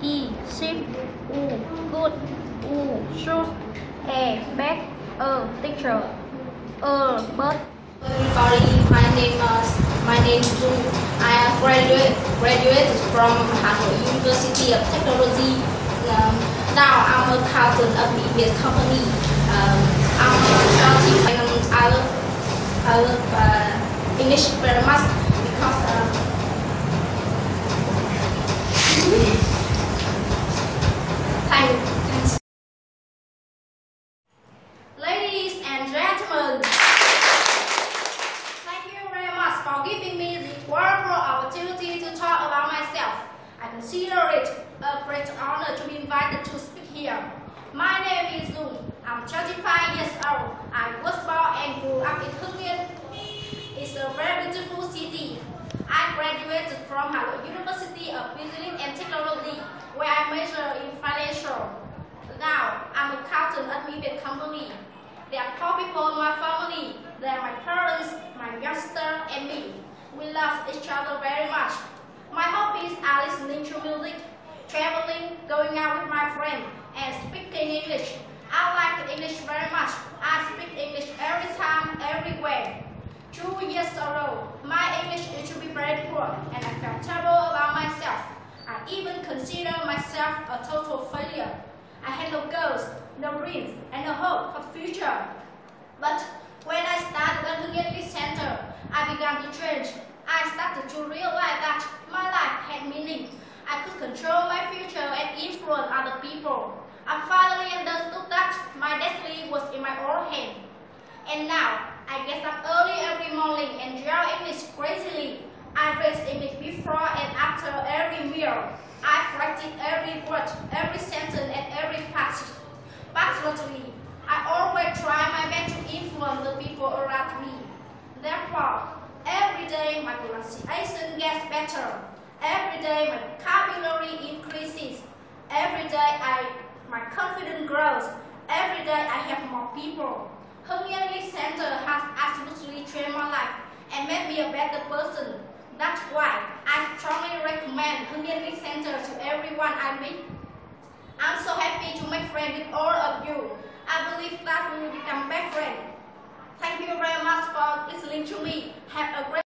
E. Sit. U. Good. U. Shoes. A. Bag. A. Teacher. A. Bird. My name is Dung. I have graduated from Hanoi University of Technology. Now I'm a accountant at Mibet company. I'm accounting and I love English very much because thanks. Ladies and gentlemen, thank you very much for giving me this wonderful opportunity to talk about myself. I consider it a great honor to be invited to speak here. My name is Dung. I'm 35 years old. I was born and grew up in Hung Yen. It's a very beautiful city. I graduated from Hanoi University of Business and Technology, where I majored in financial. Now, I'm an accountant at Mibet company. There are 4 people in my family. They are my parents, my youngster, and me. We love each other very much. My hobbies are listening to music, traveling, going out with my friends, and speaking English. I like English very much. I speak English every time, everywhere. 2 years ago, my English used to be very poor, and I felt terrible about myself. I even consider myself a total failure. I had no goals, no dreams, and no hope for the future. But when I started at Hung Yen Center, I began to change. I started to realize that my life had meaning. I could control my future and influence other people. I finally understood that my destiny was in my own hand. And now, I get up early every morning and draw English crazily. I read English before and after every meal. I practice every word, every sentence, and every passage. Passionately, I always try my best to influence the people around me. Therefore, every day my pronunciation gets better. Every day my vocabulary increases. Every day my confidence grows. Every day I have more people. Hung Yen Center has absolutely changed my life and made me a better person. That's why I strongly recommend Hung Yen Center to everyone I meet. I'm so happy to make friends with all of you. I believe that we will become best friends. Thank you very much for listening to me. Have a great day.